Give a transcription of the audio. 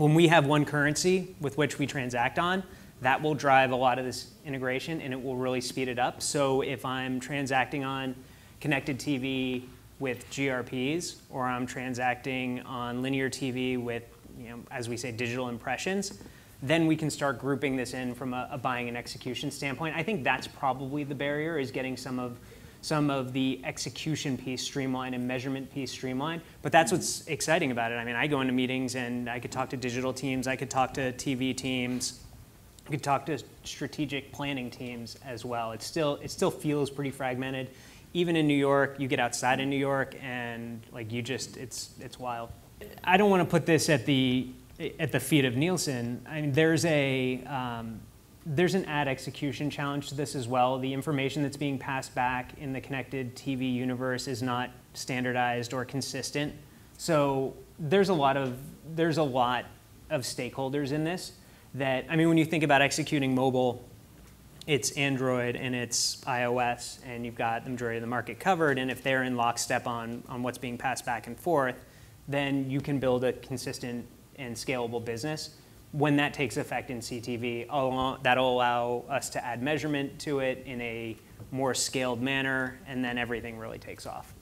when we have one currency with which we transact on, that will drive a lot of this integration, and it will really speed it up. So if I'm transacting on connected TV with GRPs, or I'm transacting on linear TV with, as we say, digital impressions, then we can start grouping this in from a buying and execution standpoint. I think that's probably the barrier, is getting some of the execution piece streamlined and measurement piece streamlined. But that's what's exciting about it. I mean, I go into meetings and I could talk to digital teams, I could talk to TV teams, I could talk to strategic planning teams as well. It still feels pretty fragmented. Even in New York, you get outside of New York, and it's wild. I don't want to put this at the feet of Nielsen. I mean, there's an ad execution challenge to this as well. The information that's being passed back in the connected TV universe is not standardized or consistent. So there's a lot of stakeholders in this. That, I mean, when you think about executing mobile, it's Android and it's iOS, and you've got the majority of the market covered, and if they're in lockstep on what's being passed back and forth, then you can build a consistent and scalable business. When that takes effect in CTV, that'll allow us to add measurement to it in a more scaled manner, and then everything really takes off.